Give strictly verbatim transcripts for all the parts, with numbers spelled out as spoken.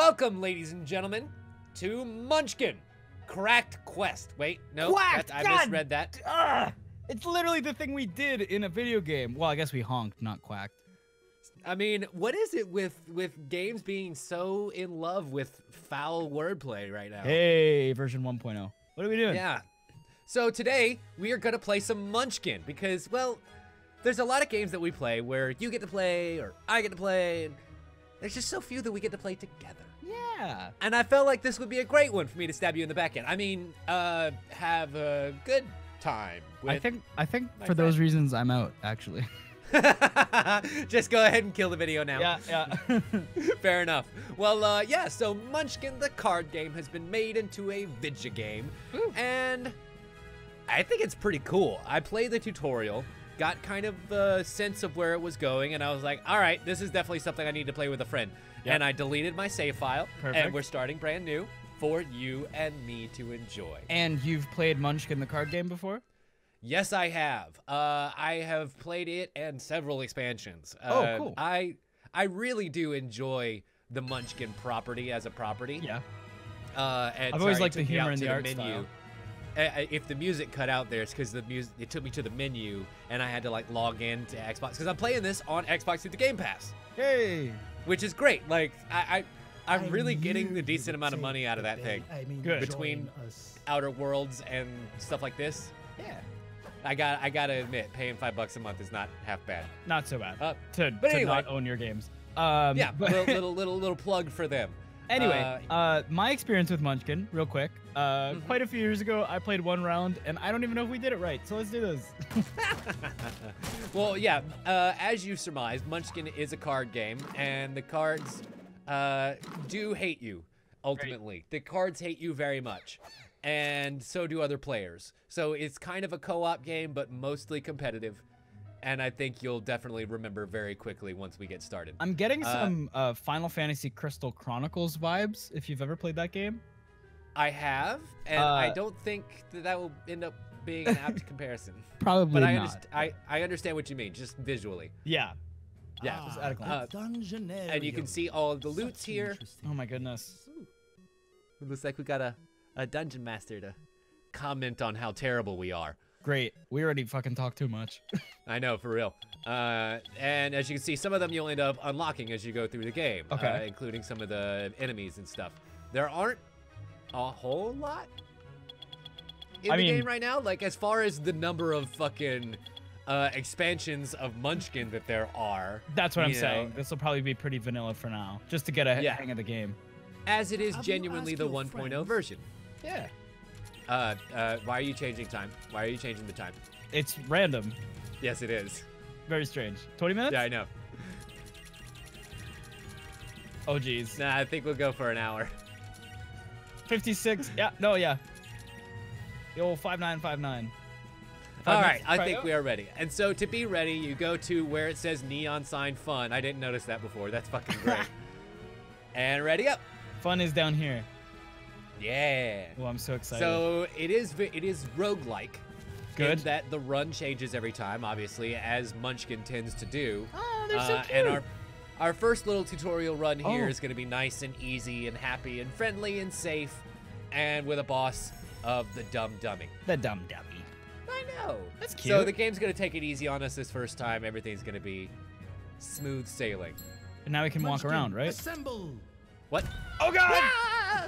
Welcome, ladies and gentlemen, to Munchkin, Cracked Quest. Wait, no, that, I misread that. Ugh. It's literally the thing we did in a video game. Well, I guess we honked, not quacked. I mean, what is it with, with games being so in love with foul wordplay right now? Hey, version one point oh. What are we doing? Yeah. So today, we are going to play some Munchkin because, well, there's a lot of games that we play where you get to play or I get to play. And there's just so few that we get to play together. Yeah. And I felt like this would be a great one for me to stab you in the back end. I mean, uh, have a good time. With I think, I think for friend. Those reasons, I'm out, actually. Just go ahead and kill the video now. Yeah, yeah. Fair enough. Well, uh, yeah, so Munchkin the card game has been made into a video game. Ooh. And I think it's pretty cool. I played the tutorial, got kind of a sense of where it was going, and I was like, all right, this is definitely something I need to play with a friend. Yep. And I deleted my save file, Perfect. And we're starting brand new for you and me to enjoy. And you've played Munchkin the card game before? Yes, I have. Uh, I have played it and several expansions. Oh, uh, cool. I, I really do enjoy the Munchkin property as a property. Yeah. Uh, and I've always sorry, liked the humor and the, the art menu. Style. If the music cut out there, it's because the music it took me to the menu, and I had to like log in to Xbox because I'm playing this on Xbox through the Game Pass. Hey, which is great. Like I, I I'm I really getting the decent amount of money out of that thing. I mean, Good. Between Outer Worlds and stuff like this. Yeah, I got I gotta admit, paying five bucks a month is not half bad. Not so bad. Uh, to but to anyway, not own your games. Um, yeah, but little, little little little plug for them. Anyway, uh, uh, my experience with Munchkin, real quick. Uh, mm-hmm. Quite a few years ago, I played one round, and I don't even know if we did it right. So let's do this. Well, yeah. Uh, as you surmised, Munchkin is a card game, and the cards uh, do hate you. Ultimately, right. The cards hate you very much, and so do other players. So it's kind of a co-op game, but mostly competitive. And I think you'll definitely remember very quickly once we get started. I'm getting some uh, uh, Final Fantasy Crystal Chronicles vibes, if you've ever played that game. I have, and uh, I don't think that that will end up being an apt comparison. Probably but I not. But I, I understand what you mean, just visually. Yeah. Yeah. Ah, uh, and you can see all of the loots here. Oh, my goodness. It looks like we got a, a dungeon master to comment on how terrible we are. Great. We already fucking talked too much. I know, for real. Uh, and as you can see, some of them you'll end up unlocking as you go through the game, okay. uh, including some of the enemies and stuff. There aren't a whole lot in I the mean, game right now. Like, as far as the number of fucking uh, expansions of Munchkin that there are. That's what I'm know. saying. This will probably be pretty vanilla for now, just to get a yeah. hang of the game. As it is Have genuinely the one point oh version. Yeah. Uh, uh, why are you changing time? Why are you changing the time? It's random. Yes, it is. Very strange. twenty minutes? Yeah, I know. Oh, geez. Nah, I think we'll go for an hour. fifty-six. Yeah, no, yeah. The old five nine five nine. Five All right, I think out. we are ready. And so to be ready, you go to where it says neon sign fun. I didn't notice that before. That's fucking great. And ready up. Fun is down here. Yeah. Well, I'm so excited. So it is it is roguelike. Good. In that the run changes every time, obviously, as Munchkin tends to do. Oh, they're uh, so cute. And our, our first little tutorial run here oh. is going to be nice and easy and happy and friendly and safe and with a boss of the dumb dummy. The dumb dummy. I know. That's cute. So the game's going to take it easy on us this first time. Everything's going to be smooth sailing. And now we can Munchkin, walk around, right? Assemble. What? Oh, God! Ah!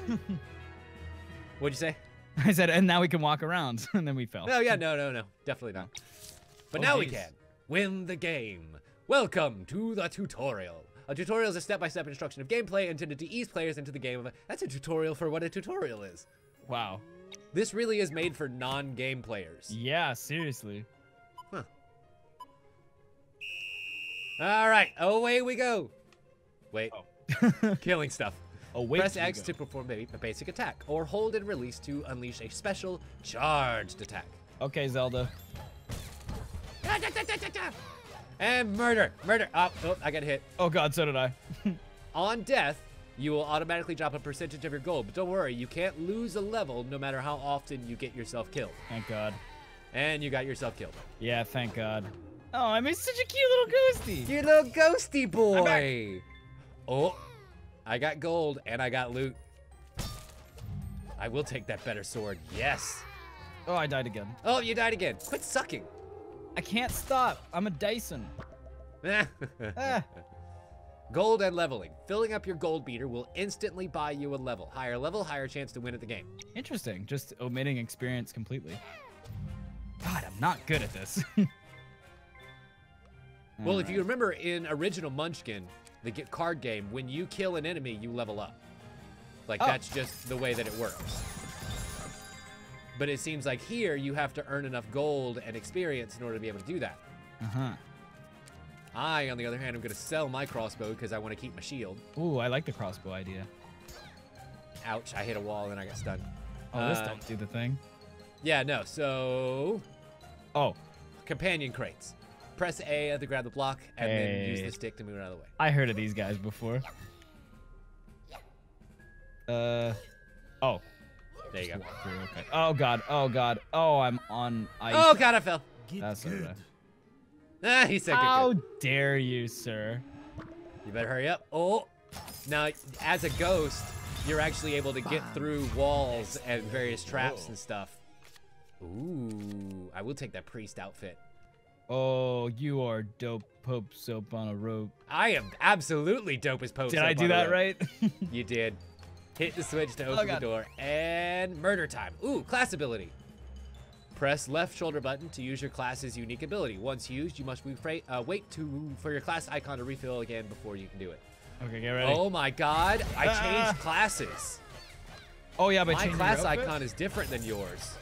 What'd you say? I said, and now we can walk around, and then we fell. Oh, yeah, no, no, no, definitely not. But oh, now geez. we can win the game. Welcome to the tutorial. A tutorial is a step-by-step instruction of gameplay intended to ease players into the game of a... That's a tutorial for what a tutorial is. Wow. This really is made for non-game players. Yeah, seriously. Huh. All right, away we go. Wait, oh. Killing stuff. Oh, wait Press X go. to perform a, a basic attack, or hold and release to unleash a special charged attack. Okay, Zelda. And murder, murder. Oh, oh, I got hit. Oh God, so did I. On death, you will automatically drop a percentage of your gold, but don't worry, you can't lose a level no matter how often you get yourself killed. Thank God. And you got yourself killed. Yeah, thank God. Oh, I made such a cute little ghosty. Cute little ghosty boy. Oh. I got gold and I got loot. I will take that better sword. Yes. Oh, I died again. Oh, you died again. Quit sucking. I can't stop. I'm a Dyson. ah. Gold and leveling. Filling up your gold meter will instantly buy you a level. Higher level, higher chance to win at the game. Interesting. Just omitting experience completely. God, I'm not good at this. Well, right. If you remember in original Munchkin, the card game, when you kill an enemy, you level up. Like, oh. That's just the way that it works. But it seems like here, you have to earn enough gold and experience in order to be able to do that. Uh-huh. I, on the other hand, am going to sell my crossbow because I want to keep my shield. Ooh, I like the crossbow idea. Ouch, I hit a wall and I got stunned. Oh, uh, this don't do the thing. Yeah, no, so... Oh. Companion crates. Press A to grab the block, and hey. Then use the stick to move it out of the way. I heard of these guys before. Uh, oh. There you go. Okay. Oh, God. Oh, God. Oh, I'm on ice. Oh, God, I fell. That's all right. Ah, he said good. How dare you, sir? You better hurry up. Oh. Now, as a ghost, you're actually able to get through walls and various traps and stuff. Ooh. I will take that priest outfit. Oh, you are dope Pope Soap on a rope. I am absolutely dope as Pope Soap on a rope. Did I do that right? You did. Hit the switch to open oh, the door. And murder time. Ooh, class ability. Press left shoulder button to use your class's unique ability. Once used, you must uh, wait to for your class icon to refill again before you can do it. Okay, get ready. Oh my God, I ah. changed classes. Oh yeah, but my class icon is different than yours.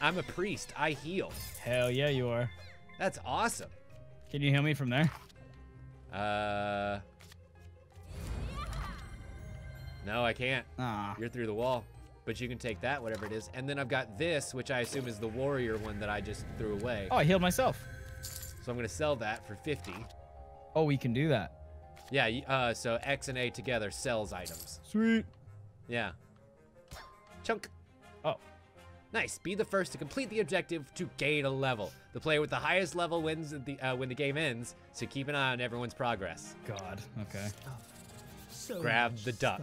I'm a priest. I heal. Hell yeah, you are. That's awesome. Can you heal me from there? Uh. No, I can't. Aww. You're through the wall. But you can take that, whatever it is. And then I've got this, which I assume is the warrior one that I just threw away. Oh, I healed myself. So I'm going to sell that for fifty. Oh, we can do that. Yeah, uh, so X and A together sells items. Sweet. Yeah. Chunk. Oh. Nice. Be the first to complete the objective to gain a level. The player with the highest level wins the, uh, when the game ends, so keep an eye on everyone's progress. God. Okay. So grab the duck.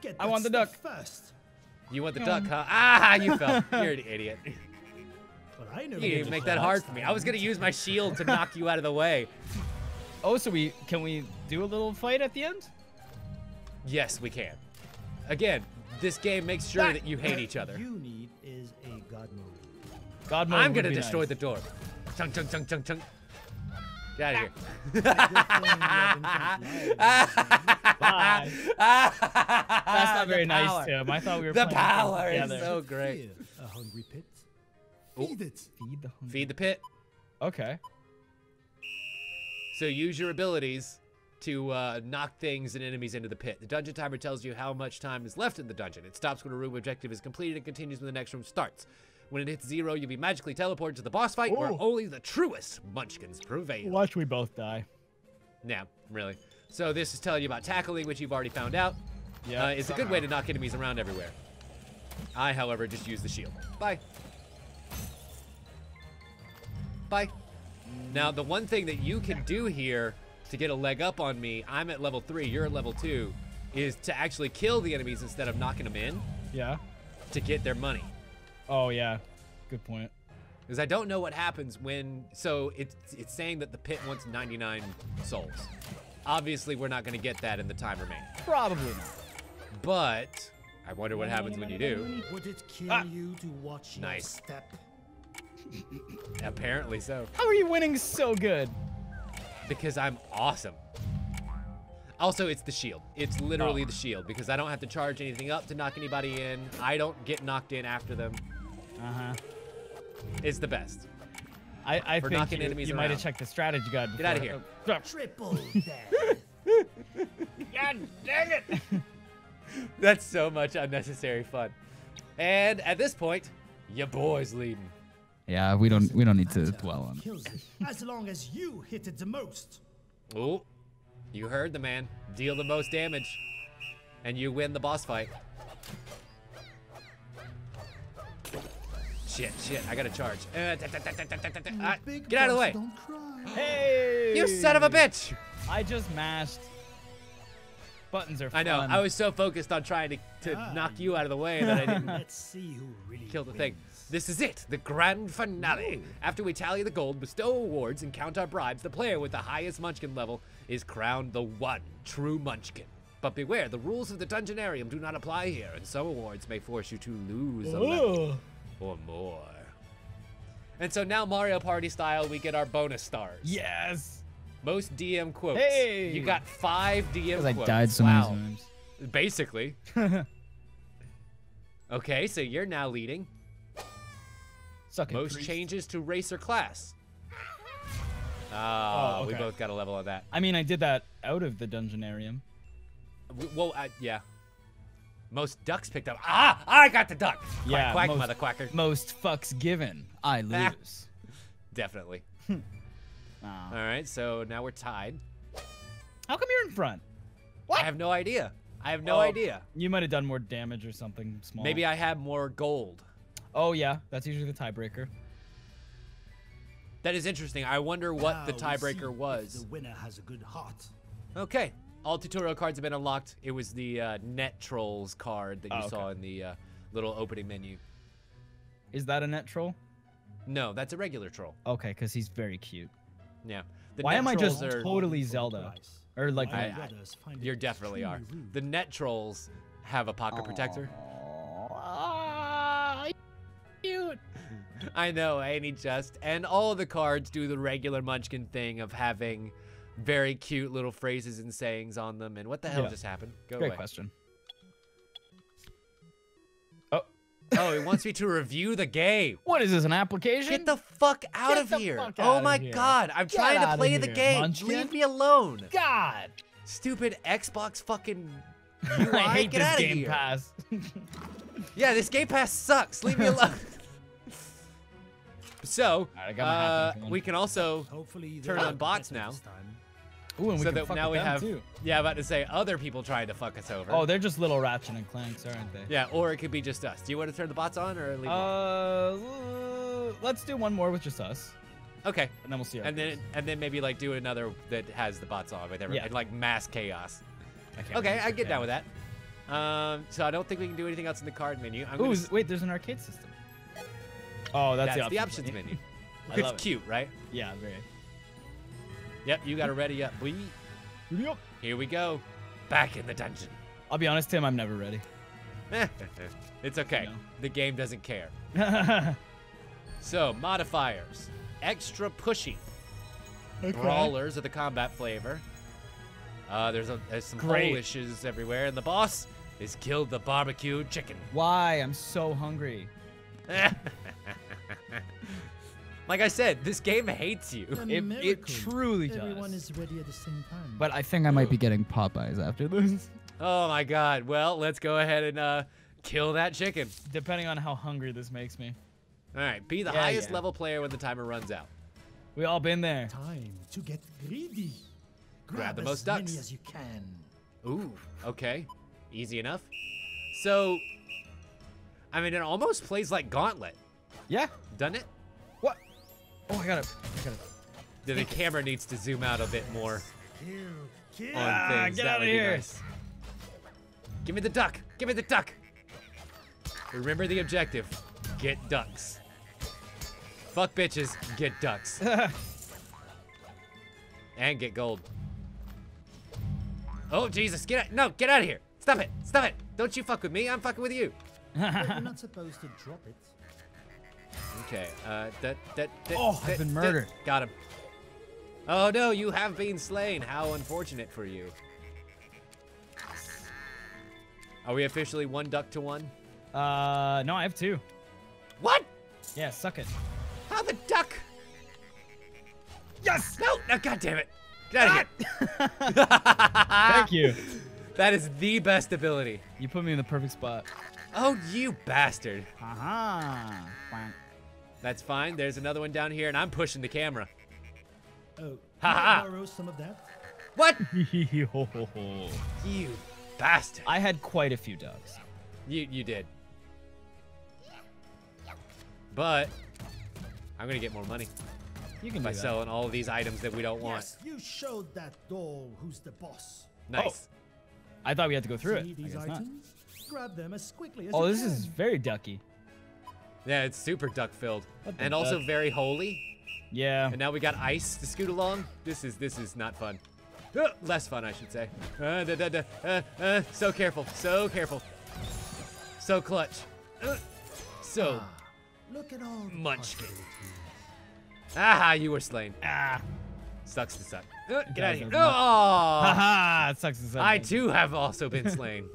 Get I want the duck. First. You want the um. duck, huh? Ah, you fell. You're an idiot. Well, I know you didn't make that hard for me. I was going to use my shield to knock you out of the way. Oh, so we can we do a little fight at the end? Yes, we can. Again, this game makes sure that, that you hate each other. You need is a god mode. God mode. I'm gonna destroy nice. the door. Chunk, chunk, chunk, chunk, chunk. Get out of here. Bye. That's not very nice, Tim. I thought we were the playing power is together. So great. A hungry pit. Oh. Feed it. Feed the hungry. Feed the pit. Okay. So use your abilities to uh, knock things and enemies into the pit. The dungeon timer tells you how much time is left in the dungeon. It stops when a room objective is completed and continues when the next room starts. When it hits zero, you'll be magically teleported to the boss fight Ooh. Where only the truest munchkins prevail. Watch we both die. Nah, really. So this is telling you about tackling, which you've already found out. Yeah. Uh, it's somehow. a good way to knock enemies around everywhere. I, however, just use the shield. Bye. Bye. Now, the one thing that you can do here to get a leg up on me, I'm at level three, you're at level two, is to actually kill the enemies instead of knocking them in. Yeah. To get their money. Oh, yeah. Good point. Because I don't know what happens when... So, it's, it's saying that the pit wants ninety-nine souls. Obviously, we're not going to get that in the time remaining. Probably not. But, I wonder what happens when you do. Would it kill ah. you to watch nice. Your step? Apparently so. How are you winning so good? Because I'm awesome. Also, it's the shield. It's literally oh. the shield because I don't have to charge anything up to knock anybody in. I don't get knocked in after them. Uh-huh. It's the best. I, I For think knocking you, enemies you might have checked the strategy guide before. Get out of here. Oh. Triple death. God dang it. That's so much unnecessary fun. And at this point, your boy's leading. Yeah, we don't we don't need to dwell on it. As long as you hit it the most. Oh, you heard the man. Deal the most damage, and you win the boss fight. Shit, shit! I gotta charge. Uh, da, da, da, da, da, da, da. Uh, get out of the way! Hey! You son of a bitch! I just mashed. Buttons are fun. I know. I was so focused on trying to, to ah, knock you out of the way that I didn't Let's see who really kill the wins. Thing. This is it, the grand finale. Ooh. After we tally the gold, bestow awards, and count our bribes, the player with the highest Munchkin level is crowned the one true Munchkin. But beware, the rules of the Dungeonarium do not apply here, and some awards may force you to lose Ooh. a level or more. And so now, Mario Party style, we get our bonus stars. Yes. Most D M quotes. Hey! You got five D M quotes. I died so many times. Basically. Okay, so you're now leading. Suck it, most priest. Changes to race or class. Oh, oh okay. We both got a level on that. I mean, I did that out of the Dungeonarium. Well, uh, yeah. Most ducks picked up. Ah, I got the duck. Quack, yeah, quack, most, mother quacker. Most fucks given. I lose. Definitely. Oh. All right, so now we're tied. How come you're in front? What? I have no idea. I have no oh, idea. You might have done more damage or something small. Maybe I have more gold. Oh, yeah. That's usually the tiebreaker. That is interesting. I wonder what now the tiebreaker was. The winner has a good heart. Okay. All tutorial cards have been unlocked. It was the uh, Net Trolls card that you oh, okay. saw in the uh, little opening menu. Is that a Net Troll? No, that's a regular troll. Okay, because he's very cute. Yeah. The Why am I just are, totally Zelda? Or like I, I, you definitely are. Rude. The Net Trolls have a pocket Aww. protector. Ah, cute. I know, ain't he just? And all the cards do the regular Munchkin thing of having very cute little phrases and sayings on them. And what the hell yeah. just happened? Go Great away. question. Oh. Oh, he wants me to review the game. What is this, an application? Get the fuck out Get of the here. Fuck out oh my here. God, I'm Get trying to play the here, game. Munchkin? Leave me alone. God. Stupid Xbox fucking U I. I hate Get this out of Game here. Pass. Yeah, this Game Pass sucks. Leave me alone. So, right, uh, we can also Hopefully turn on bots now. Ooh, and we so can that fuck now we have, too. yeah, about to say other people trying to fuck us over. Oh, they're just little Ratchet and Clanks, aren't they? Yeah, or it could be just us. Do you want to turn the bots on or leave? Uh, it? Let's do one more with just us. Okay. And then we'll see. And then goes. and then maybe like do another that has the bots on with everyone. Yeah. And like mass chaos. I okay, I get chaos. down with that. Um, so I don't think we can do anything else in the card menu. I'm Ooh, gonna... wait, there's an arcade system. Oh, that's, that's the, options the options menu. I it's love it. cute, right? Yeah, very. Yep, you gotta ready up. We here we go, back in the dungeon. I'll be honest, Tim, I'm never ready. It's okay. You know. The game doesn't care. So modifiers, extra pushy. Okay. Brawlers are the combat flavor. Uh, there's a there's some Polishes everywhere, and the boss is killed the barbecue chicken. Why? I'm so hungry. Like I said, this game hates you. It, it truly does. Everyone is ready at the same time. But I think I might be getting Popeyes after this. Oh my God. Well, let's go ahead and uh, kill that chicken. Depending on how hungry this makes me. All right. Be the yeah, highest yeah. level player when the timer runs out. We all been there. Time to get greedy. Grab, Grab the as most ducks. Many as you can. Ooh. Okay. Easy enough. So, I mean, it almost plays like Gauntlet. Yeah. Doesn't it? Oh, I got it. I got it. The, the camera needs to zoom out a bit more. Kill, kill. On things. Get that out of here. Nice. Give me the duck. Give me the duck. Remember the objective. Get ducks. Fuck bitches. Get ducks. And get gold. Oh, Jesus. Get out. No, get out of here. Stop it. Stop it. Don't you fuck with me. I'm fucking with you. But you're not supposed to drop it. Okay, uh, that, that, that, oh, that, I've been murdered. That, got him. Oh no, you have been slain. How unfortunate for you. Are we officially one duck to one? Uh, no, I have two. What? Yeah, suck it. How the duck? Yes! No, no, God damn it. Get out of here. Thank you. That is the best ability. You put me in the perfect spot. Oh, you bastard. Aha. Uh-huh. That's fine. There's another one down here, and I'm pushing the camera. Oh, ha ha. Some of that? What? You bastard. I had quite a few dogs. You you did. But I'm gonna get more money. You can by do that. selling all of these items that we don't want. Yes, you showed that doll who's the boss. Nice. Oh. I thought we had to go through See it. These I guess items? Not. Grab them as quickly as oh, you this can. Is very ducky. Yeah, it's super duck-filled and duck. also very holy. Yeah. And now we got ice to scoot along. This is this is not fun. Uh, less fun, I should say. Uh, da, da, da, uh, uh, so careful, so careful, so clutch, uh, so ah, look at all Munchkin. Ah, you were slain. Ah, sucks to suck. Uh, get out of here. Oh, haha, it sucks to suck. I too have also been slain.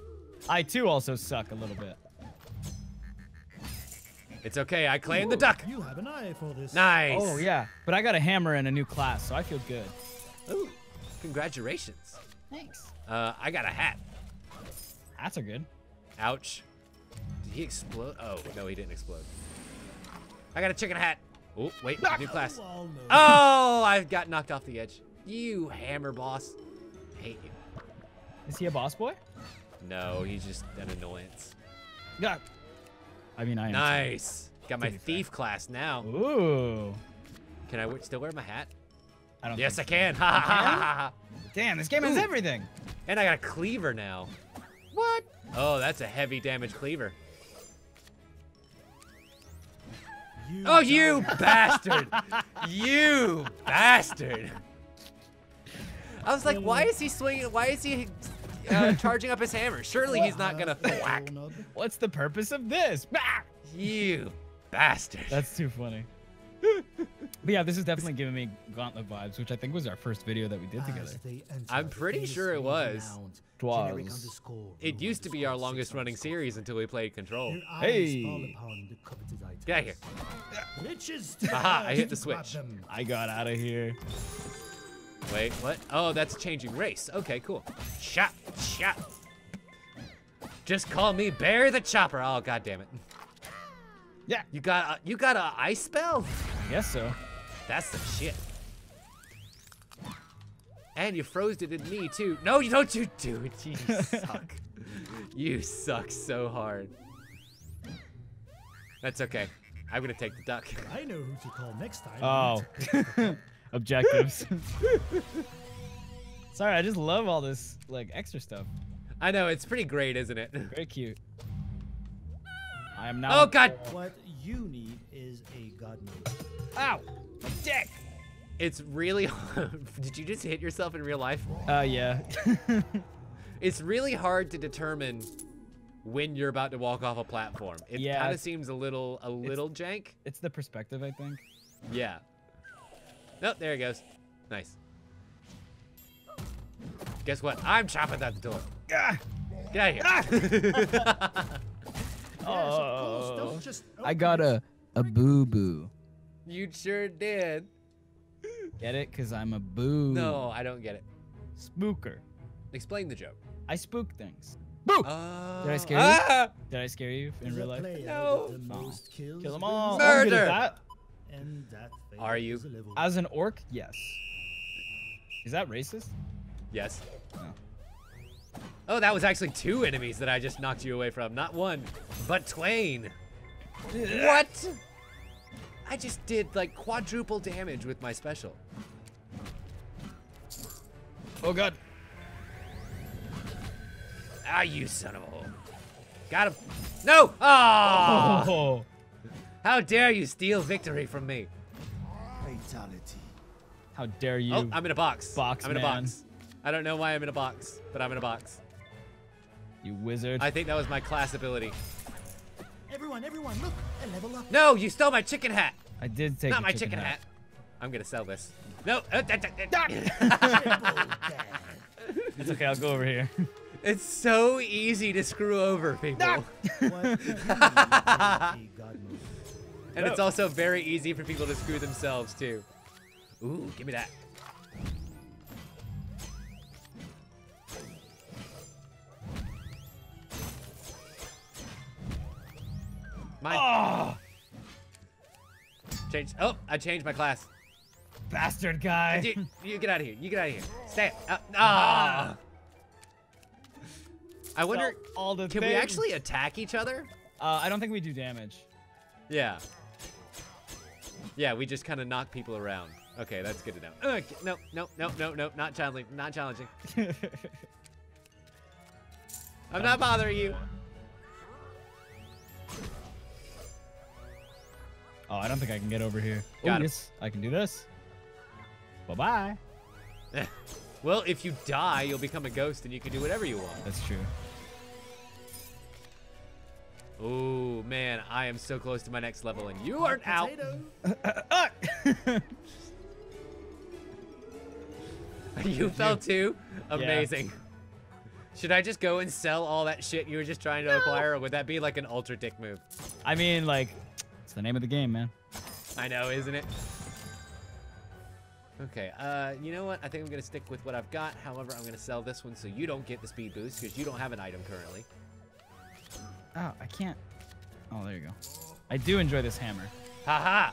I too also suck a little bit. It's okay, I claim Ooh, the duck. You have an eye for this. Nice. Oh yeah, but I got a hammer and a new class, so I feel good. Ooh. Congratulations. Thanks. Uh, I got a hat. Hats are good. Ouch. Did he explode? Oh, no, he didn't explode. I got a chicken hat. Oh, wait, no. New class. Oh, no. Oh, I got knocked off the edge. You hammer boss. I hate you. Is he a boss boy? No, he's just an annoyance. Yeah. I mean, I am. Nice. Sorry. Got my thief fair. class now. Ooh. Can I still wear my hat? I don't yes, so. I can. Ha ha ha ha. Damn, this game Ooh. has everything. And I got a cleaver now. What? Oh, that's a heavy damage cleaver. You oh, you bastard. You bastard. I was like, why is he swinging? Why is he uh, charging up his hammer? Surely he's not going to whack. What's the purpose of this? You bastard. That's too funny. But yeah, this is definitely giving me Gauntlet vibes, which I think was our first video that we did together. I'm pretty sure it was. It was. It used to be our longest running series until we played Control. Hey! Get out of here. Aha, I hit the switch. I got out of here. Wait, what? Oh, that's changing race. Okay, cool. Chop, chop. Just call me Bear the Chopper. Oh, god damn it. Yeah. You got a, you got a ice spell? Yes, so. That's some shit. And you froze it in me too. No, you don't. You do it. You suck. You suck so hard. That's okay. I'm gonna take the duck. I know who to call next time. Oh. Objectives. Sorry, I just love all this like extra stuff. I know it's pretty great, isn't it? Very cute. I am not. Oh god! What you need is a god mode. Ow! My dick! It's really hard. Did you just hit yourself in real life? Uh, yeah. It's really hard to determine when you're about to walk off a platform. It yeah, kind of seems a little, a little it's, jank. It's the perspective, I think. Yeah. Nope, there it goes. Nice. Guess what? I'm chopping at the door. Ah! Get out of here. Ah! Oh, I got a a boo-boo. You sure did. Get it? Because I'm a boo. No, I don't get it. Spooker. Explain the joke. I spook things. Boo! Uh, Did I scare uh, you? Did I scare you in real life? No. Oh. Kill them all. Murder. That. And that Are you? As an orc? Yes. Is that racist? Yes. No. Oh, that was actually two enemies that I just knocked you away from. Not one, but twain. What? I just did like quadruple damage with my special. Oh god. Ah, you son of a hole. Got him. No! Oh! Oh. How dare you steal victory from me? Fatality. How dare you? Oh, I'm in a box. Box, I'm in man. a box. I don't know why I'm in a box, but I'm in a box. You wizard. I think that was my class ability. Everyone, everyone, look, I level up. No, you stole my chicken hat. I did take Not my chicken, chicken hat. hat. I'm going to sell this. No. It's okay, I'll go over here. It's so easy to screw over people. And it's also very easy for people to screw themselves, too. Ooh, give me that. Mine. Oh. Change. Oh, I changed my class. Bastard guy. You, you get out of here. You get out of here. Stay. Uh, ah. I wonder. So, all the can things. we actually attack each other? Uh, I don't think we do damage. Yeah. Yeah, we just kind of knock people around. Okay, that's good to know. Okay, no, no, no, no, no, not challenging. Not challenging. I'm not bothering you. Oh, I don't think I can get over here. Got Ooh, yes, I can do this. Bye-bye. Well, if you die, you'll become a ghost and you can do whatever you want. That's true. Oh, man, I am so close to my next level and you are out. You fell too? Amazing. Yeah. Should I just go and sell all that shit you were just trying to no. acquire, or would that be like an ultra dick move? I mean, like, it's the name of the game, man. I know, isn't it? Okay, uh, you know what? I think I'm going to stick with what I've got. However, I'm going to sell this one so you don't get the speed boost because you don't have an item currently. Oh, I can't. Oh, there you go. I do enjoy this hammer. Haha!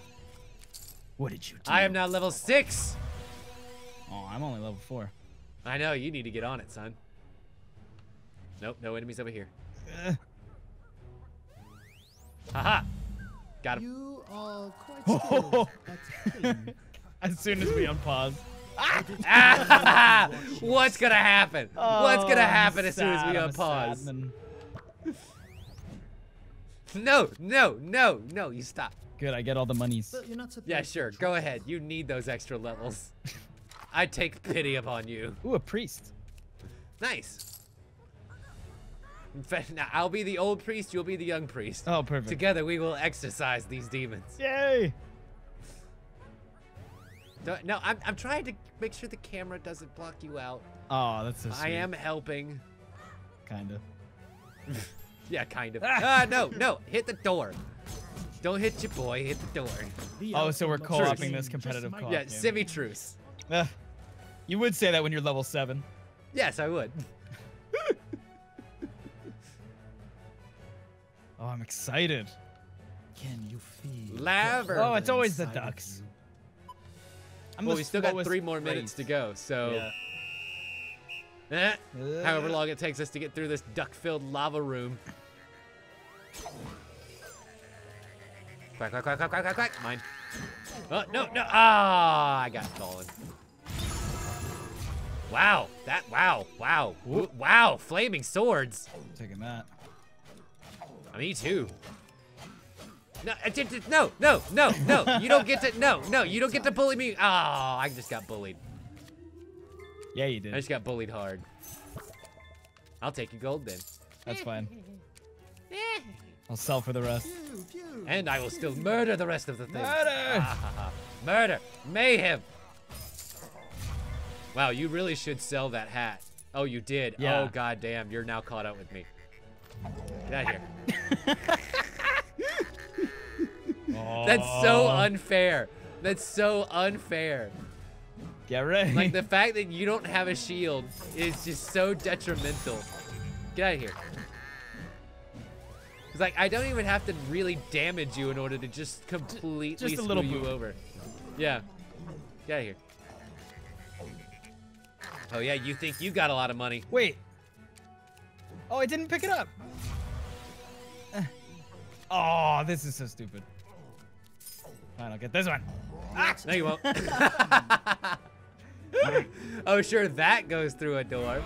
What did you do? I am now level six! Oh, I'm only level four. I know, you need to get on it, son. Nope, no enemies over here. Haha! Got him. You are quite skilled. As soon as we unpause. What's gonna happen? Oh, What's gonna happen I'm as soon sad, as we unpause? No, no, no, no, you stop. Good, I get all the monies. You're not yeah, sure, go ahead. You need those extra levels. I take pity upon you. Ooh, a priest. Nice. In fact, now I'll be the old priest, you'll be the young priest. Oh, perfect. Together we will exorcise these demons. Yay! Don't, no, I'm, I'm trying to make sure the camera doesn't block you out. Oh, that's so sweet. I am helping. Kinda. Yeah, kind of. Ah, uh, no, no, hit the door. Don't hit your boy, hit the door. Oh, so we're co-oping this competitive call. Yeah, semi-truce. Uh, you would say that when you're level seven. Yes, I would. Oh, I'm excited. Can you feel? Laver. Oh, it's always the ducks. Well, we still got three more minutes to go, so... Yeah. Eh, however long it takes us to get through this duck-filled lava room. Quack, quack, quack, quack, quack, quack, mine. Oh, no, no. Ah, I got fallen. Wow. That, wow, wow. Whoop. Wow, flaming swords. Taking that. Me too. No, no, no, no, no. You don't get to, no, no. You don't get to bully me. Oh, I just got bullied. Yeah, you did. I just got bullied hard. I'll take your gold then. That's fine. I'll sell for the rest. And I will still murder the rest of the thing. Murder! Murder! Mayhem! Wow, you really should sell that hat. Oh, you did. Yeah. Oh, goddamn. You're now caught up with me. Get out of here. That's so unfair. That's so unfair. Get ready. Like, the fact that you don't have a shield is just so detrimental. Get out of here. It's like, I don't even have to really damage you in order to just completely just a screw little you over. Yeah. Get out of here. Oh, yeah, you think you got a lot of money. Wait. Oh, I didn't pick it up. Oh, this is so stupid. Fine, I'll get this one. Ah, no, you won't. Oh, sure, that goes through a door.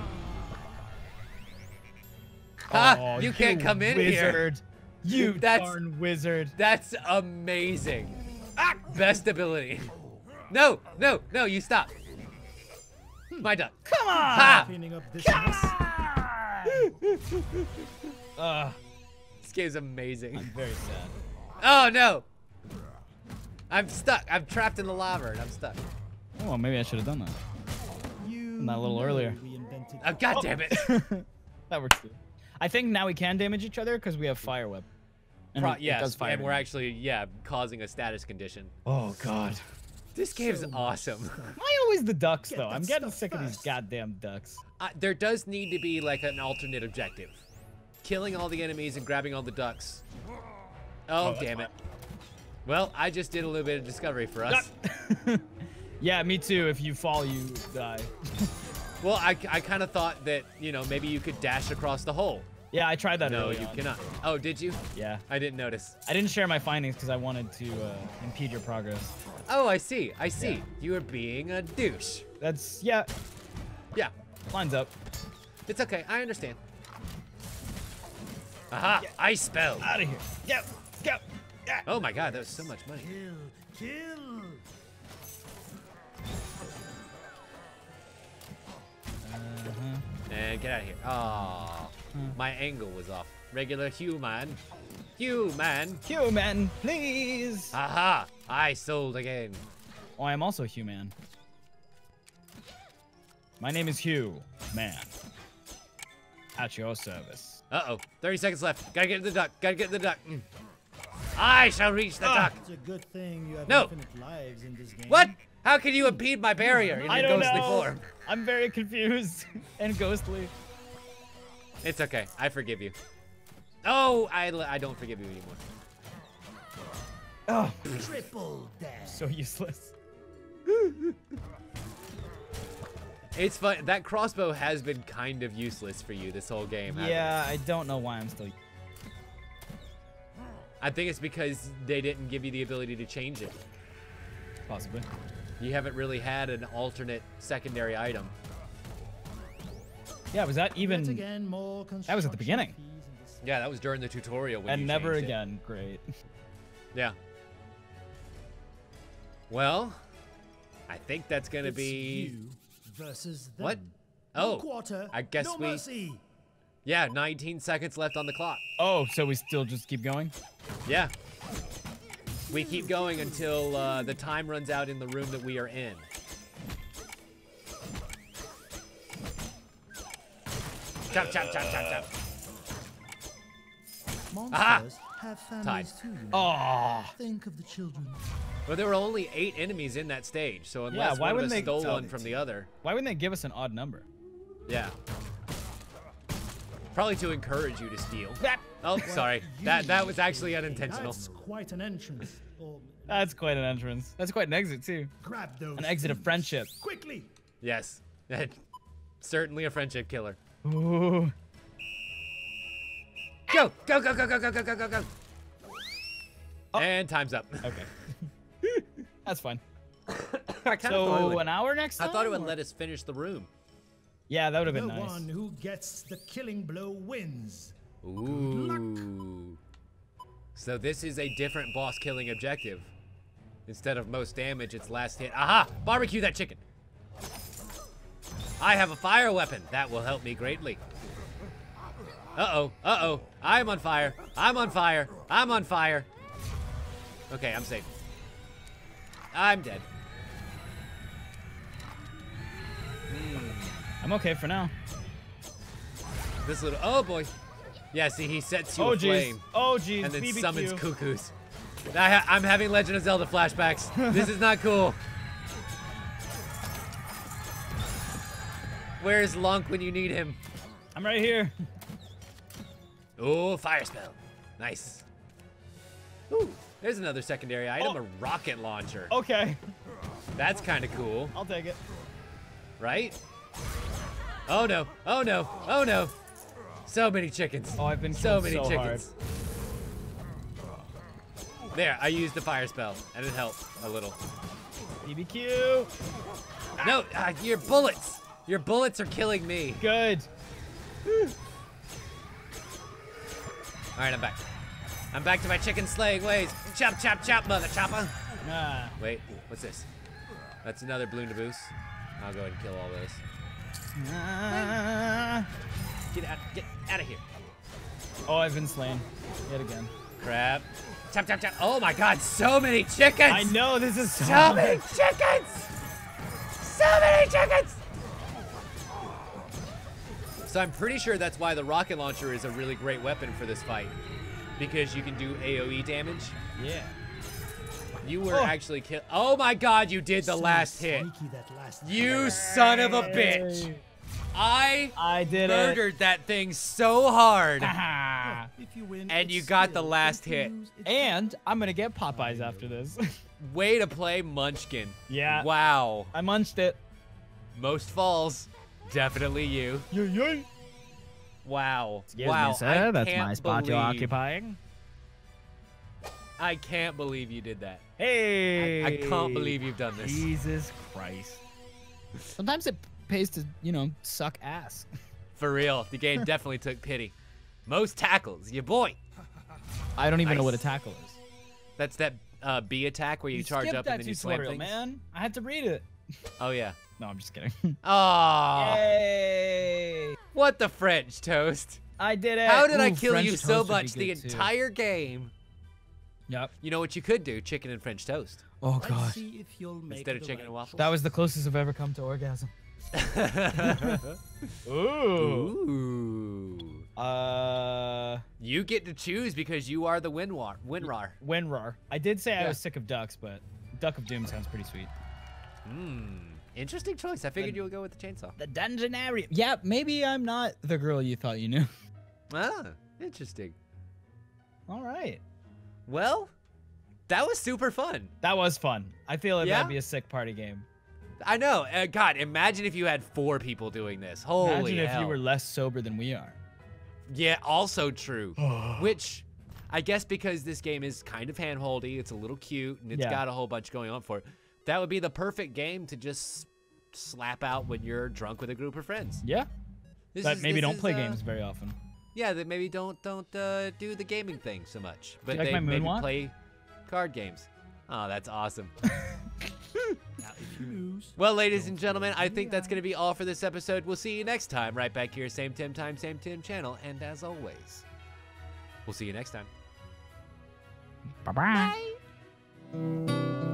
Huh? Oh, you, you can't come in wizard. Here. You that's, darn wizard. That's amazing. Ah, best ability. No, no, no, you stop. My duck. Come on. Ha. Come on. uh, this game's amazing. I'm very sad. Oh, no. I'm stuck. I'm trapped in the lava and I'm stuck. Oh, maybe I should have done that. You Not a little earlier. Oh, God oh. damn it. That works too. I think now we can damage each other because we have fire web. And Pro yes, does fire and damage. We're actually, yeah, causing a status condition. Oh, God. This game's so awesome. Why always the ducks, though? Get I'm getting sick first. of these goddamn ducks. Uh, there does need to be, like, an alternate objective. Killing all the enemies and grabbing all the ducks. Oh, oh damn it. Fine. Well, I just did a little bit of discovery for us. Yeah, me too. If you fall, you die. Well, I, I kind of thought that, you know, maybe you could dash across the hole. Yeah, I tried that. No, you on. cannot. Oh, did you? Yeah. I didn't notice. I didn't share my findings because I wanted to uh, impede your progress. Oh, I see. I see. Yeah. You are being a douche. That's, yeah. Yeah. Lines up. It's okay. I understand. Aha. Yeah. I spelled. Out of here. Yep. Go. Yeah. Oh, my God. That was so much money. Kill. Kill. Uh-huh. And get out of here. Aww. Hmm. My angle was off. Regular human. Human. Human, please. Aha. I sold again. Oh, I am also human. My name is Hugh. Man. At your service. Uh-oh. thirty seconds left. Gotta get to the duck. Gotta get to the duck. Mm. I shall reach the oh. duck. It's a good thing you have no. infinite lives in this game. What? How can you impede my barrier in your ghostly know. form? I'm very confused and ghostly. It's okay. I forgive you. Oh, I, I don't forgive you anymore. Oh, triple death. So useless. It's fun. That crossbow has been kind of useless for you this whole game. Yeah, I don't know why I'm still. I think it's because they didn't give you the ability to change it. Possibly. You haven't really had an alternate secondary item. Yeah, was that even... Again, that was at the beginning. Yeah, that was during the tutorial. When and you never again. It. Great. Yeah. Well, I think that's going to be... Versus what? Oh, quarter, I guess no we... Mercy. Yeah, nineteen seconds left on the clock. Oh, so we still just keep going? Yeah. We keep going until uh, the time runs out in the room that we are in. Chop, chop, chop, chop, chop. Monsters have families too. Oh. Think of the children. Well, there were only eight enemies in that stage, so unless yeah, why one of us they stole one from the other. Why wouldn't they give us an odd number? Yeah. Probably to encourage you to steal. Oh, sorry. That that was actually unintentional. That's quite an entrance. That's quite an entrance. That's quite an exit, too. Grab those an exit of friendship. Quickly. Yes. Certainly a friendship killer. Ooh. Go, go, go, go, go, go, go, go, go, go. Oh. And time's up. Okay. That's fine. I so, would, an hour next time? I thought it would or? let us finish the room. Yeah, that would have been nice. The one who gets the killing blow wins. Ooh. So this is a different boss killing objective. Instead of most damage, it's last hit. Aha! Barbecue that chicken. I have a fire weapon. That will help me greatly. Uh-oh. Uh-oh. I'm on fire. I'm on fire. I'm on fire. Okay, I'm safe. I'm dead. I'm okay for now. This little... Oh, boy. Yeah, see, he sets you oh, aflame. Geez. Oh, geez. And then B B Q. Summons cuckoos. I ha I'm having Legend of Zelda flashbacks. This is not cool. Where is Lunk when you need him? I'm right here. Oh, fire spell. Nice. Ooh, there's another secondary item, oh. a rocket launcher. Okay. That's kind of cool. I'll take it. Right? Oh, no. Oh, no. Oh, no. So many chickens. Oh, I've been so many so chickens. Hard. There, I used the fire spell, and it helped a little. B B Q. No, uh, your bullets. Your bullets are killing me. Good. All right, I'm back. I'm back to my chicken slaying ways. Chop, chop, chop, mother chopper. Nah. Wait, what's this? That's another Bloondaboos. I'll go ahead and kill all those. Nah. Get out, get out of here. Oh, I've been slain yet again. Crap. Chop, chop, chop. Oh my God, so many chickens. I know, this is so, so many chickens. So many chickens. So I'm pretty sure that's why the rocket launcher is a really great weapon for this fight, because you can do A O E damage. Yeah. You were oh. actually killed. Oh my God, you did the so last hit. Last you time. son of a bitch. I, I did murdered it. that thing so hard. If you win, and you got the last hit. Lose, and I'm going to get Popeyes after this. Way to play Munchkin. Yeah. Wow. I munched it. Most falls. Definitely you. Yeah, yeah. Wow. Excuse wow. me, sir. That's my spot believe... you're occupying. I can't believe you did that. Hey! I, I can't believe you've done this. Jesus Christ. Sometimes it pays to, you know, suck ass. For real. The game definitely took pity. Most tackles, your boy. I don't even nice. know what a tackle is. That's that uh, B attack where you, you charge up and then you slam things. Man, I had to read it. Oh, yeah. No, I'm just kidding. Oh. Yay. What the French toast? I did it. How did Ooh, I kill French you so much the too. entire game? Yep. You know what you could do? Chicken and French toast. Oh, God. See if you'll make Instead of chicken right. and waffles. That was the closest I've ever come to orgasm. Ooh. Ooh. Uh. You get to choose because you are the Winrar. Winrar. Winrar. I did say yeah. I was sick of ducks, but Duck of Doom sounds pretty sweet. Hmm. Interesting choice. I figured the, you would go with the chainsaw. The Dungeonarium. Yeah, maybe I'm not the girl you thought you knew. Ah, interesting. All right. Well, that was super fun. That was fun. I feel like yeah? that'd be a sick party game. I know. Uh, God, imagine if you had four people doing this. Holy Imagine hell. if you were less sober than we are. Yeah, also true. Which, I guess because this game is kind of hand-holdy, it's a little cute, and it's yeah. got a whole bunch going on for it. That would be the perfect game to just slap out when you're drunk with a group of friends. Yeah. This but is, maybe don't is, play uh, games very often. Yeah, they maybe don't don't uh, do the gaming thing so much. But like they maybe want? play card games. Oh, that's awesome. Well, ladies and gentlemen, I think that's going to be all for this episode. We'll see you next time right back here. Same Tim time, same Tim channel. And as always, we'll see you next time. Bye-bye. Bye.